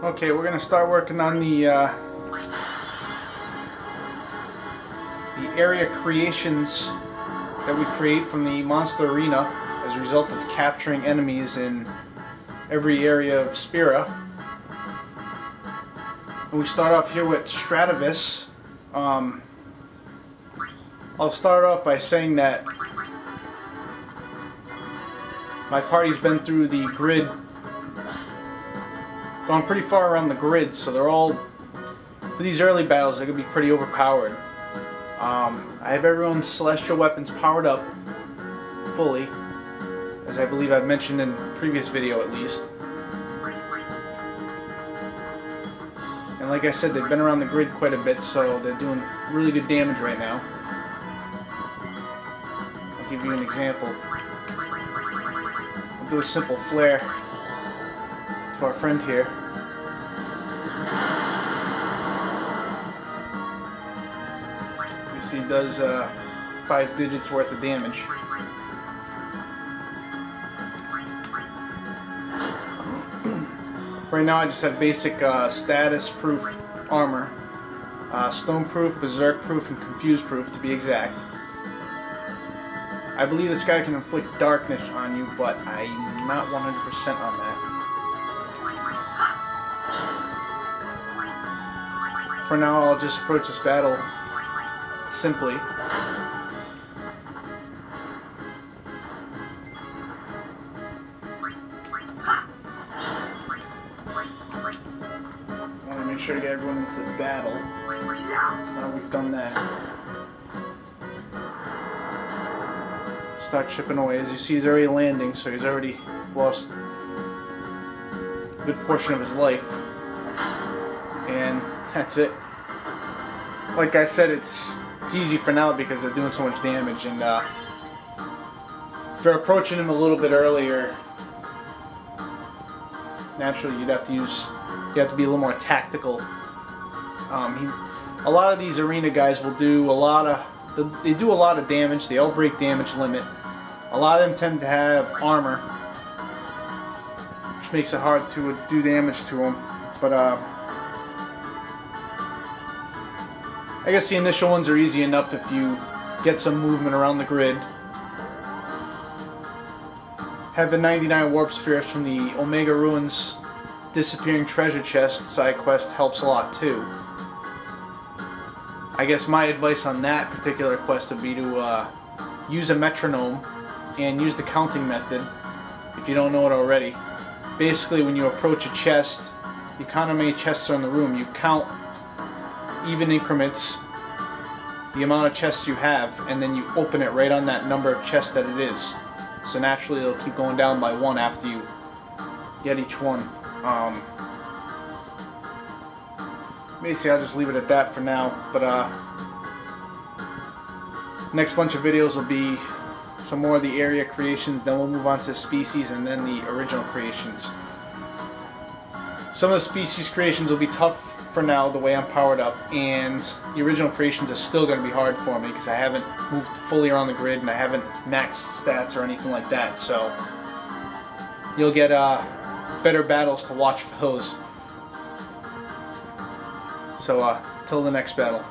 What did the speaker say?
Okay, we're gonna start working on the area creations that we create from the monster arena as a result of capturing enemies in every area of Spira. And we start off here with Stratoavis. I'll start off by saying that my party's been through the grid, gone pretty far around the grid, so they're all, for these early battles, they're going to be pretty overpowered. I have everyone's celestial weapons powered up fully, as I believe I've mentioned in the previous video at least. And like I said, they've been around the grid quite a bit, so they're doing really good damage right now. I'll give you an example. I'll do a simple flare to our friend here. You see it does 5 digits worth of damage. Right now I just have basic status proof armor, stone proof, berserk proof, and confuse proof to be exact. I believe this guy can inflict darkness on you, but I'm not 100% on that. For now I'll just approach this battle simply. Sure to get everyone into the battle. Now we've done that. Start chipping away. As you see, he's already landing, so he's already lost a good portion of his life. And that's it. Like I said, it's easy for now because they're doing so much damage, and if you're approaching him a little bit earlier, naturally you'd have to use... You have to be a little more tactical. A lot of these arena guys will do a lot of... They do a lot of damage. They all break damage limit. A lot of them tend to have armor, which makes it hard to do damage to them. But, I guess the initial ones are easy enough if you get some movement around the grid. Have the 99 warp spheres from the Omega Ruins disappearing treasure chest side quest helps a lot too. I guess my advice on that particular quest would be to use a metronome and use the counting method if you don't know it already. Basically, when you approach a chest, you count how many chests are in the room. You count even increments, the amount of chests you have, and then you open it right on that number of chests that it is. So naturally it'll keep going down by one after you get each one. Basically, I'll just leave it at that for now, but next bunch of videos will be some more of the area creations, then we'll move on to species, and then the original creations. Some of the species creations will be tough for now, the way I'm powered up, and the original creations are still going to be hard for me, because I haven't moved fully around the grid, and I haven't maxed stats or anything like that, so you'll get, better battles to watch for those. So, till the next battle.